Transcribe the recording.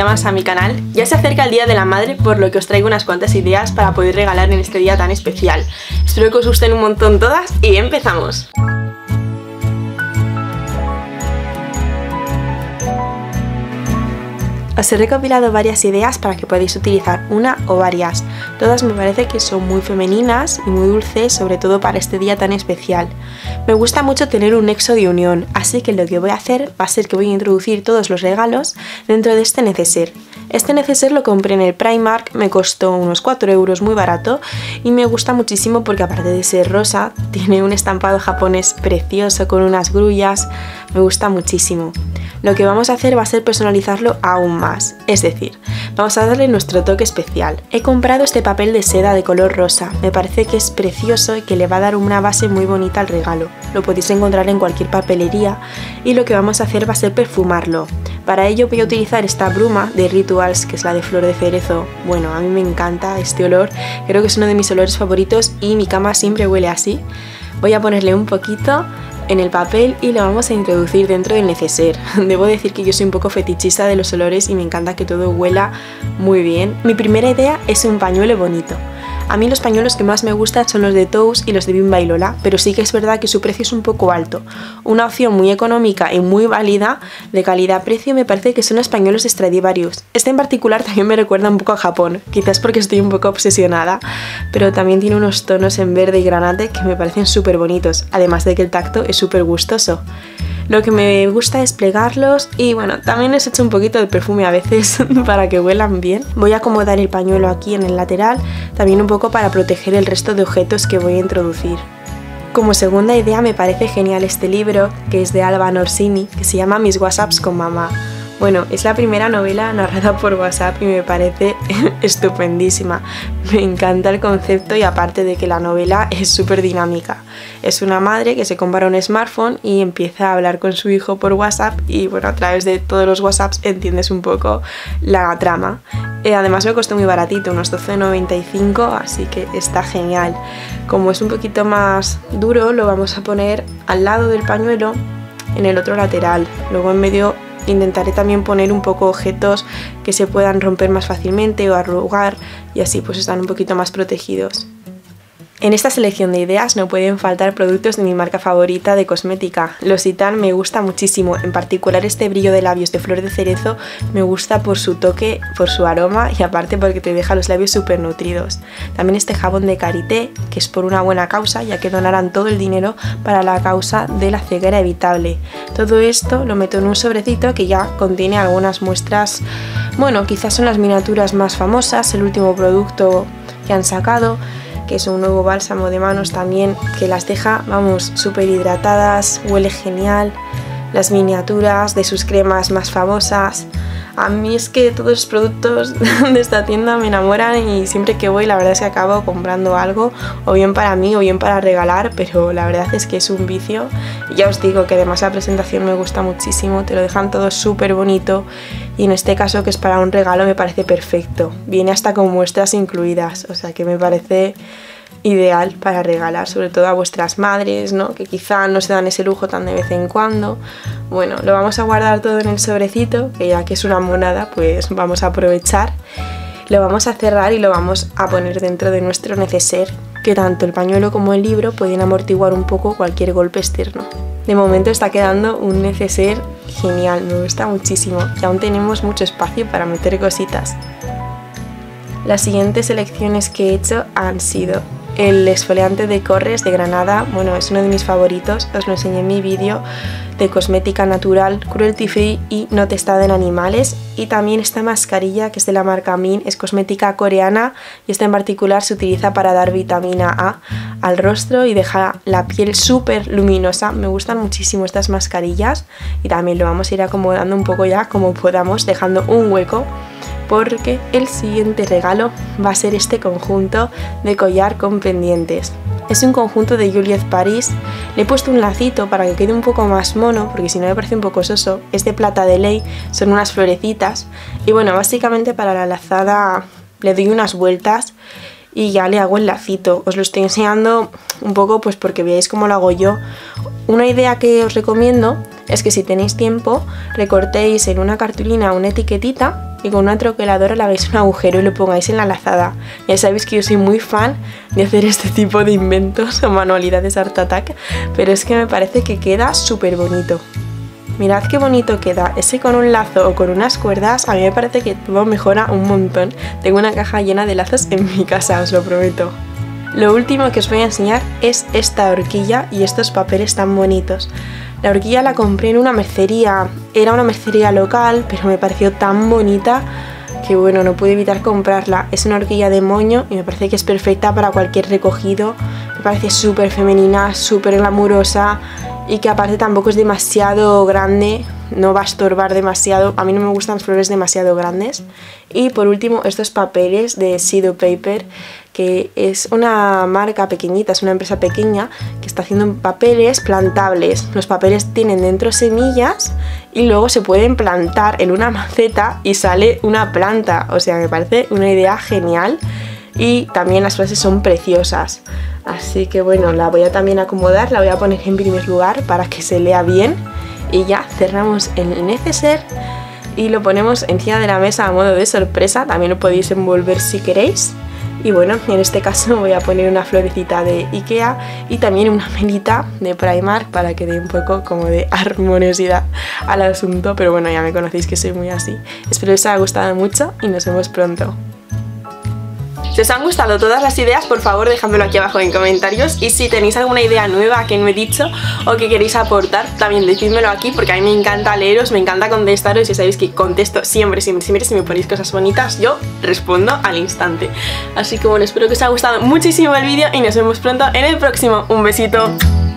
día más a mi canal. Ya se acerca el Día de la Madre, por lo que os traigo unas cuantas ideas para poder regalar en este día tan especial. Espero que os gusten un montón todas y empezamos. Os he recopilado varias ideas para que podáis utilizar una o varias. Todas me parece que son muy femeninas y muy dulces, sobre todo para este día tan especial. Me gusta mucho tener un nexo de unión, así que lo que voy a hacer va a ser que voy a introducir todos los regalos dentro de este neceser. Este neceser lo compré en el Primark, me costó unos 4 euros, muy barato, y me gusta muchísimo porque aparte de ser rosa, tiene un estampado japonés precioso con unas grullas, me gusta muchísimo. Lo que vamos a hacer va a ser personalizarlo aún más, es decir, vamos a darle nuestro toque especial. He comprado este papel de seda de color rosa, me parece que es precioso y que le va a dar una base muy bonita al regalo. Lo podéis encontrar en cualquier papelería y lo que vamos a hacer va a ser perfumarlo. Para ello voy a utilizar esta bruma de Rituals, que es la de flor de cerezo. Bueno, a mí me encanta este olor, creo que es uno de mis olores favoritos y mi cama siempre huele así. Voy a ponerle un poquito en el papel y lo vamos a introducir dentro del neceser. Debo decir que yo soy un poco fetichista de los olores y me encanta que todo huela muy bien. Mi primera idea es un pañuelo bonito. A mí los pañuelos que más me gustan son los de Tous y los de Bimba y Lola, pero sí que es verdad que su precio es un poco alto. Una opción muy económica y muy válida, de calidad-precio, me parece que son los pañuelos de Stradivarius. Este en particular también me recuerda un poco a Japón, quizás porque estoy un poco obsesionada, pero también tiene unos tonos en verde y granate que me parecen súper bonitos, además de que el tacto es súper gustoso. Lo que me gusta es plegarlos y bueno, también les echo un poquito de perfume a veces para que huelan bien. Voy a acomodar el pañuelo aquí en el lateral, también un poco para proteger el resto de objetos que voy a introducir. Como segunda idea me parece genial este libro, que es de Alba Norsini, que se llama Mis WhatsApps con mamá. Bueno, es la primera novela narrada por WhatsApp y me parece estupendísima. Me encanta el concepto y aparte de que la novela es súper dinámica. Es una madre que se compra un smartphone y empieza a hablar con su hijo por WhatsApp y bueno, a través de todos los WhatsApps entiendes un poco la trama. Además me costó muy baratito, unos 12,95, así que está genial. Como es un poquito más duro, lo vamos a poner al lado del pañuelo, en el otro lateral, luego en medio. Intentaré también poner un poco objetos que se puedan romper más fácilmente o arrugar y así pues están un poquito más protegidos. En esta selección de ideas no pueden faltar productos de mi marca favorita de cosmética. L'Occitane me gusta muchísimo, en particular este brillo de labios de flor de cerezo me gusta por su toque, por su aroma y aparte porque te deja los labios súper nutridos. También este jabón de karité, que es por una buena causa, ya que donarán todo el dinero para la causa de la ceguera evitable. Todo esto lo meto en un sobrecito que ya contiene algunas muestras, bueno, quizás son las miniaturas más famosas, el último producto que han sacado, que es un nuevo bálsamo de manos también, que las deja, vamos, súper hidratadas, huele genial, las miniaturas de sus cremas más famosas. A mí es que todos los productos de esta tienda me enamoran y siempre que voy la verdad es que acabo comprando algo, o bien para mí o bien para regalar, pero la verdad es que es un vicio. Ya os digo que además la presentación me gusta muchísimo, te lo dejan todo súper bonito y en este caso que es para un regalo me parece perfecto. Viene hasta con muestras incluidas, o sea que me parece ideal para regalar, sobre todo a vuestras madres, ¿no? Que quizá no se dan ese lujo tan de vez en cuando. Bueno, lo vamos a guardar todo en el sobrecito, que ya que es una monada, pues vamos a aprovechar. Lo vamos a cerrar y lo vamos a poner dentro de nuestro neceser, que tanto el pañuelo como el libro pueden amortiguar un poco cualquier golpe externo. De momento está quedando un neceser genial, me gusta muchísimo y aún tenemos mucho espacio para meter cositas. Las siguientes selecciones que he hecho han sido el exfoliante de Korres de Granada, bueno, es uno de mis favoritos, os lo enseñé en mi vídeo de cosmética natural, cruelty free y no testada en animales. Y también esta mascarilla que es de la marca Min, es cosmética coreana y esta en particular se utiliza para dar vitamina A al rostro y deja la piel súper luminosa. Me gustan muchísimo estas mascarillas y también lo vamos a ir acomodando un poco ya como podamos, dejando un hueco, porque el siguiente regalo va a ser este conjunto de collar con pendientes. Es un conjunto de Juliet Paris, le he puesto un lacito para que quede un poco más mono, porque si no me parece un poco soso. Es de plata de ley, son unas florecitas y bueno, básicamente para la lazada le doy unas vueltas y ya le hago el lacito. Os lo estoy enseñando un poco pues porque veáis cómo lo hago yo. Una idea que os recomiendo es que si tenéis tiempo recortéis en una cartulina una etiquetita y con una troqueladora le hagáis un agujero y lo pongáis en la lazada. Ya sabéis que yo soy muy fan de hacer este tipo de inventos o manualidades Art Attack, pero es que me parece que queda súper bonito. Mirad qué bonito queda, ese con un lazo o con unas cuerdas a mí me parece que todo mejora un montón. Tengo una caja llena de lazos en mi casa, os lo prometo. Lo último que os voy a enseñar es esta horquilla y estos papeles tan bonitos. La horquilla la compré en una mercería, era una mercería local, pero me pareció tan bonita que bueno, no pude evitar comprarla. Es una horquilla de moño y me parece que es perfecta para cualquier recogido, me parece súper femenina, súper glamurosa. Y que aparte tampoco es demasiado grande, no va a estorbar demasiado. A mí no me gustan flores demasiado grandes. Y por último, estos papeles de Sheedo Paper, que es una marca pequeñita, es una empresa pequeña que está haciendo papeles plantables. Los papeles tienen dentro semillas y luego se pueden plantar en una maceta y sale una planta. O sea, me parece una idea genial. Y también las frases son preciosas. Así que bueno, la voy a también acomodar, la voy a poner en primer lugar para que se lea bien. Y ya cerramos el neceser y lo ponemos encima de la mesa a modo de sorpresa. También lo podéis envolver si queréis. Y bueno, en este caso voy a poner una florecita de IKEA y también una velita de Primark para que dé un poco como de armoniosidad al asunto. Pero bueno, ya me conocéis que soy muy así. Espero que os haya gustado mucho y nos vemos pronto. Si os han gustado todas las ideas, por favor dejadmelo aquí abajo en comentarios, y si tenéis alguna idea nueva que no he dicho o que queréis aportar, también decídmelo aquí porque a mí me encanta leeros, me encanta contestaros, y sabéis que contesto siempre, siempre, siempre. Si me ponéis cosas bonitas yo respondo al instante. Así que bueno, espero que os haya gustado muchísimo el vídeo y nos vemos pronto en el próximo. Un besito.